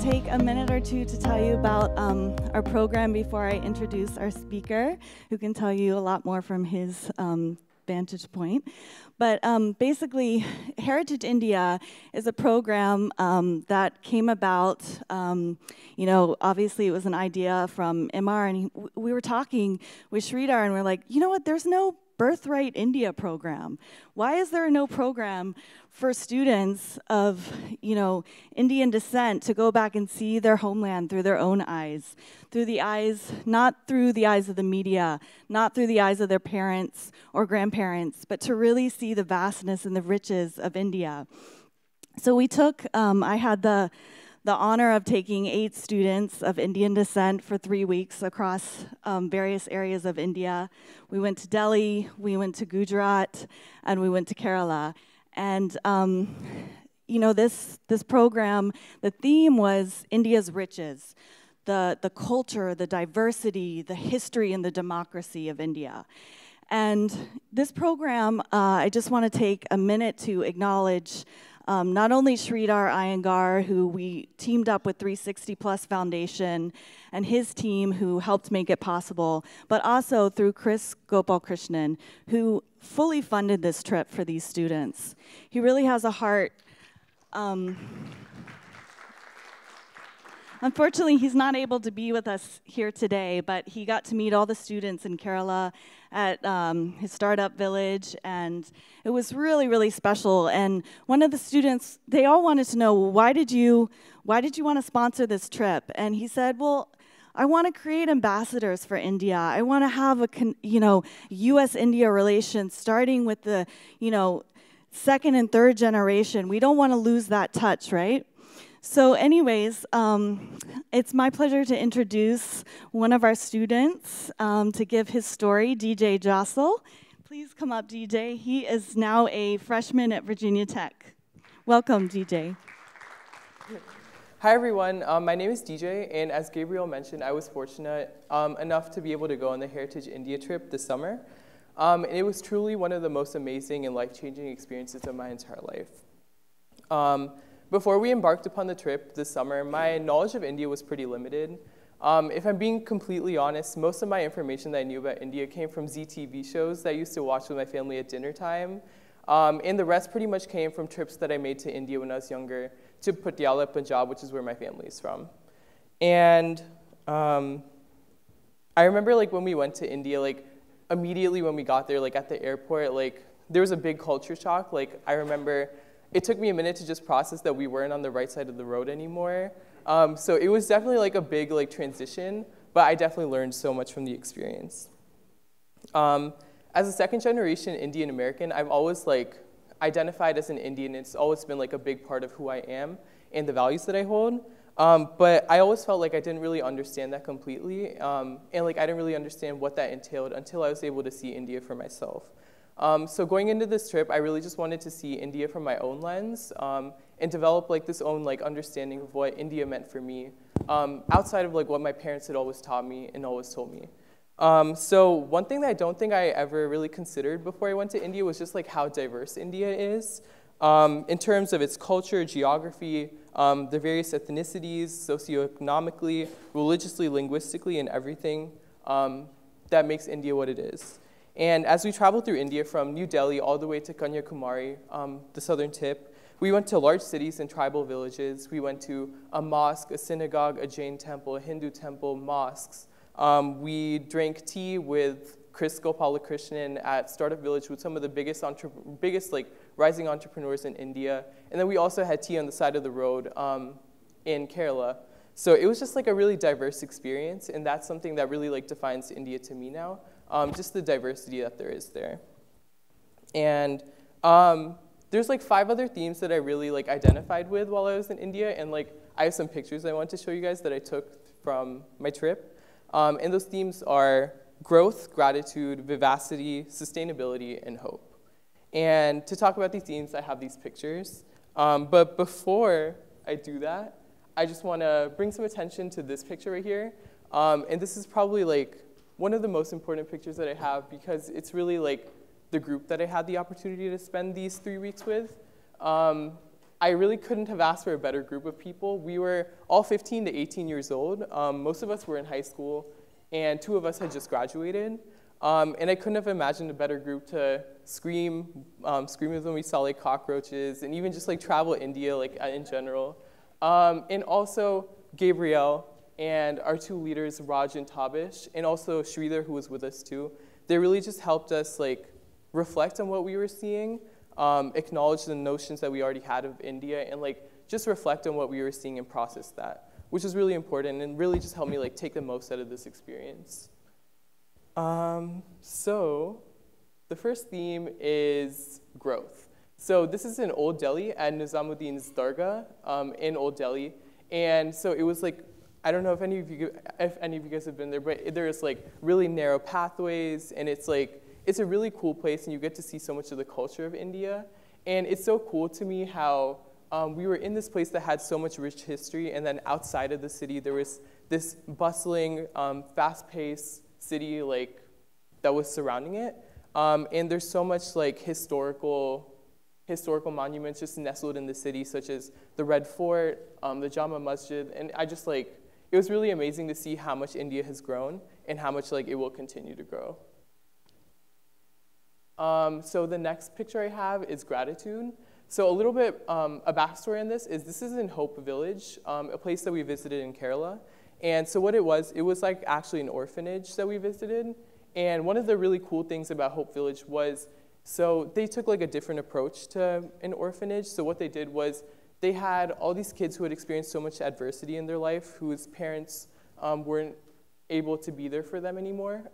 take a minute or two to tell you about our program before I introduce our speaker, who can tell you a lot more from his vantage point. But basically, Heritage India is a program that came about, you know, obviously it was an idea from MR, and we were talking with Sridhar, and we're like, you know what, there's no Birthright India program. Why is there no program for students of, you know, Indian descent to go back and see their homeland through their own eyes, through the eyes, not through the eyes of the media, not through the eyes of their parents or grandparents, but to really see the vastness and the riches of India? So we took, I had the honor of taking 8 students of Indian descent for 3 weeks across various areas of India. We went to Delhi, we went to Gujarat, and we went to Kerala. And you know, this program, the theme was India's riches, the culture, the diversity, the history, and the democracy of India. And this program, I just want to take a minute to acknowledge not only Sridhar Iyengar, who we teamed up with 360 Plus Foundation and his team who helped make it possible, but also through Kris Gopalakrishnan, who fully funded this trip for these students. He really has a heart. Unfortunately, he's not able to be with us here today, but he got to meet all the students in Kerala at his Startup Village, and it was really, really special. And one of the students, they all wanted to know, why did you want to sponsor this trip? And he said, well, I want to create ambassadors for India. I want to have a, you know, U.S.-India relations, starting with the, you know, 2nd and 3rd generation. We don't want to lose that touch, right? So anyways, it's my pleasure to introduce one of our students to give his story, DJ Jassal. Please come up, DJ. He is now a freshman at Virginia Tech. Welcome, DJ. Hi, everyone. My name is DJ, and as Gabriel mentioned, I was fortunate enough to be able to go on the Heritage India trip this summer. And it was truly one of the most amazing and life-changing experiences of my entire life. Before we embarked upon the trip this summer, my knowledge of India was pretty limited. If I'm being completely honest, most of my information that I knew about India came from ZTV shows that I used to watch with my family at dinner time. And the rest pretty much came from trips that I made to India when I was younger, to Patiala, Punjab, which is where my family is from. And I remember, like, when we went to India, like, immediately when we got there, like, at the airport, like, there was a big culture shock. Like, I remember, it took me a minute to just process that we weren't on the right side of the road anymore. So it was definitely like a big like transition, but I definitely learned so much from the experience. As a 2nd generation Indian American, I've always like identified as an Indian. It's always been like a big part of who I am and the values that I hold. But I always felt like I didn't really understand that completely. And like I didn't really understand what that entailed until I was able to see India for myself. So going into this trip, I really just wanted to see India from my own lens and develop like this own like understanding of what India meant for me outside of like what my parents had always taught me and always told me. So one thing that I don't think I ever really considered before I went to India was just like how diverse India is in terms of its culture, geography, the various ethnicities, socioeconomically, religiously, linguistically, and everything that makes India what it is. And as we traveled through India from New Delhi all the way to Kanyakumari, the southern tip, we went to large cities and tribal villages. We went to a mosque, a synagogue, a Jain temple, a Hindu temple, mosques. We drank tea with Kris Gopalakrishnan at Startup Village with some of the biggest like rising entrepreneurs in India. And then we also had tea on the side of the road in Kerala. So it was just like a really diverse experience, and that's something that really like defines India to me now. Just the diversity that there is there. And there's like 5 other themes that I really like identified with while I was in India, and like I have some pictures I want to show you guys that I took from my trip. And those themes are growth, gratitude, vivacity, sustainability, and hope. And to talk about these themes, I have these pictures. But before I do that, I just want to bring some attention to this picture right here. And this is probably like one of the most important pictures that I have, because it's really like the group that I had the opportunity to spend these 3 weeks with. I really couldn't have asked for a better group of people. We were all 15 to 18 years old. Most of us were in high school, and two of us had just graduated. And I couldn't have imagined a better group to scream when we saw like cockroaches, and even just like travel India like in general. And also Gabriel and our two leaders, Raj and Tabish, and also Sridhar, who was with us too. They really just helped us like reflect on what we were seeing, acknowledge the notions that we already had of India, and like just reflect on what we were seeing and process that, which is really important and really just helped me like take the most out of this experience. So the first theme is growth. So this is in Old Delhi at Nizamuddin's Dargah in Old Delhi, and so it was like, I don't know if any of you guys have been there, but there's like really narrow pathways, and it's like, it's a really cool place, and you get to see so much of the culture of India. And it's so cool to me how we were in this place that had so much rich history, and then outside of the city, there was this bustling, fast-paced city like that was surrounding it. And there's so much like historical monuments just nestled in the city, such as the Red Fort, the Jama Masjid, and I just like, it was really amazing to see how much India has grown and how much like it will continue to grow. So the next picture I have is gratitude. So a little bit, a backstory on this is in Hope Village, a place that we visited in Kerala. And so what it was like actually an orphanage that we visited. And one of the really cool things about Hope Village was, so they took like a different approach to an orphanage. So what they did was they had all these kids who had experienced so much adversity in their life, whose parents weren't able to be there for them anymore.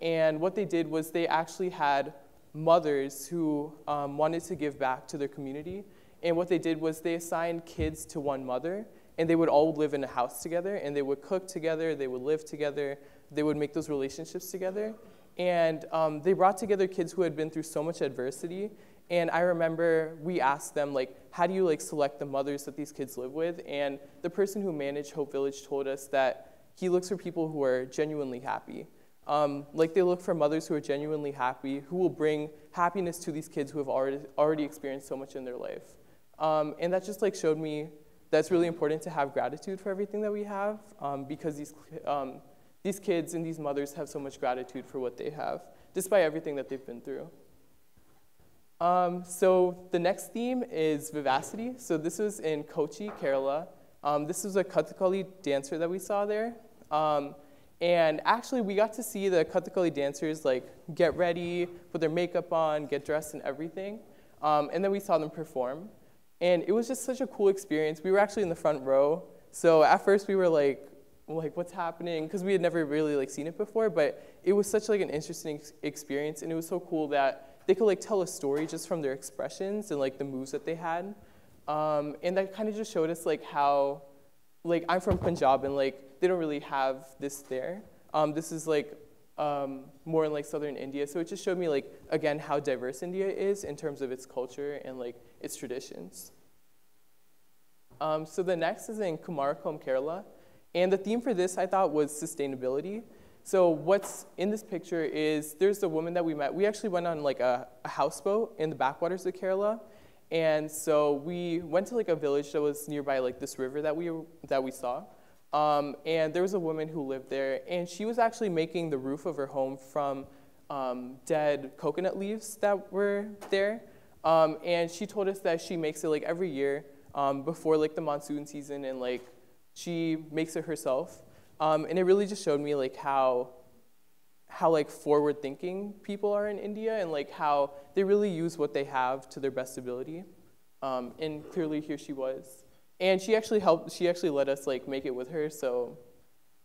And what they did was they actually had mothers who wanted to give back to their community. And what they did was they assigned kids to one mother, and they would all live in a house together, and they would cook together, they would live together, they would make those relationships together. And they brought together kids who had been through so much adversity. And I remember we asked them, like, how do you like select the mothers that these kids live with? And the person who managed Hope Village told us that he looks for people who are genuinely happy. Like they look for mothers who are genuinely happy, who will bring happiness to these kids who have already experienced so much in their life. And that just like showed me that it's really important to have gratitude for everything that we have, because these kids and these mothers have so much gratitude for what they have, despite everything that they've been through. So the next theme is vivacity. So this was in Kochi, Kerala. This was a Kathakali dancer that we saw there. And actually, we got to see the Kathakali dancers like get ready, put their makeup on, get dressed and everything. And then we saw them perform. And it was just such a cool experience. We were actually in the front row. So at first we were like what's happening? Because we had never really like seen it before, but it was such like an interesting experience. And it was so cool that they could like tell a story just from their expressions and like the moves that they had. And that kind of just showed us like how, like I'm from Punjab, and like they don't really have this there. This is like more in like southern India. So it just showed me like, again, how diverse India is in terms of its culture and like its traditions. So the next is in Kumarakom, Kerala. And the theme for this I thought was sustainability. So what's in this picture is there's a woman that we met. We actually went on like a houseboat in the backwaters of Kerala. And so we went to like a village that was nearby like this river that we saw. And there was a woman who lived there, and she was actually making the roof of her home from dead coconut leaves that were there. And she told us that she makes it like every year before like the monsoon season, and like she makes it herself. And it really just showed me like how like forward-thinking people are in India, and like how they really use what they have to their best ability. And clearly here she was. And she actually helped, she actually let us like make it with her, so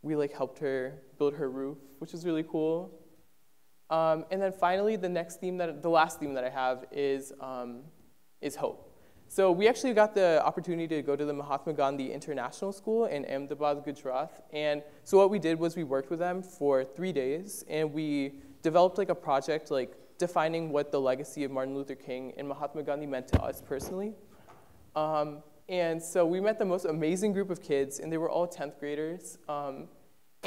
we like helped her build her roof, which is really cool. And then finally, the last theme that I have is hope. So we actually got the opportunity to go to the Mahatma Gandhi International School in Ahmedabad, Gujarat. And so what we did was we worked with them for 3 days, and we developed like a project like defining what the legacy of Martin Luther King and Mahatma Gandhi meant to us personally. And so we met the most amazing group of kids, and they were all 10th graders.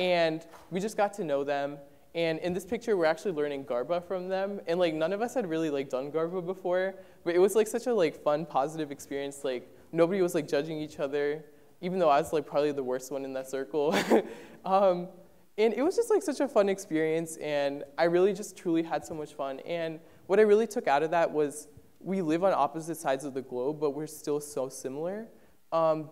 And we just got to know them. And in this picture, we're actually learning Garba from them. And like none of us had really like done Garba before, but it was like such a like fun, positive experience. Like nobody was like judging each other, even though I was like probably the worst one in that circle. And it was just like such a fun experience, and I really just truly had so much fun. And what I really took out of that was we live on opposite sides of the globe, but we're still so similar.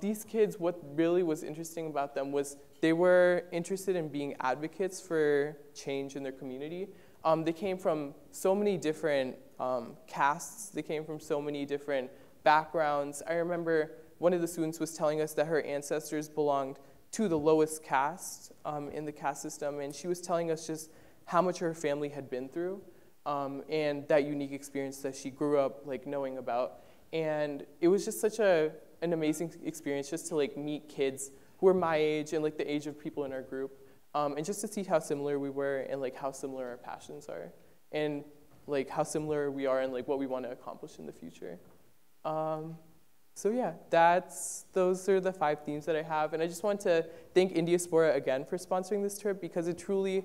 These kids, what really was interesting about them was they were interested in being advocates for change in their community. They came from so many different castes. They came from so many different backgrounds. I remember one of the students was telling us that her ancestors belonged to the lowest caste in the caste system, and she was telling us just how much her family had been through and that unique experience that she grew up like knowing about. And it was just such an amazing experience just to like meet kids who were my age and like the age of people in our group, and just to see how similar we were and like how similar our passions are and like how similar we are and like what we want to accomplish in the future. So yeah, those are the 5 themes that I have, and I just want to thank Indiaspora again for sponsoring this trip, because it truly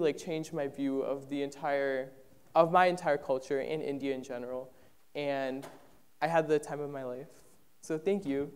like changed my view of my entire culture and India in general, and I had the time of my life. So thank you.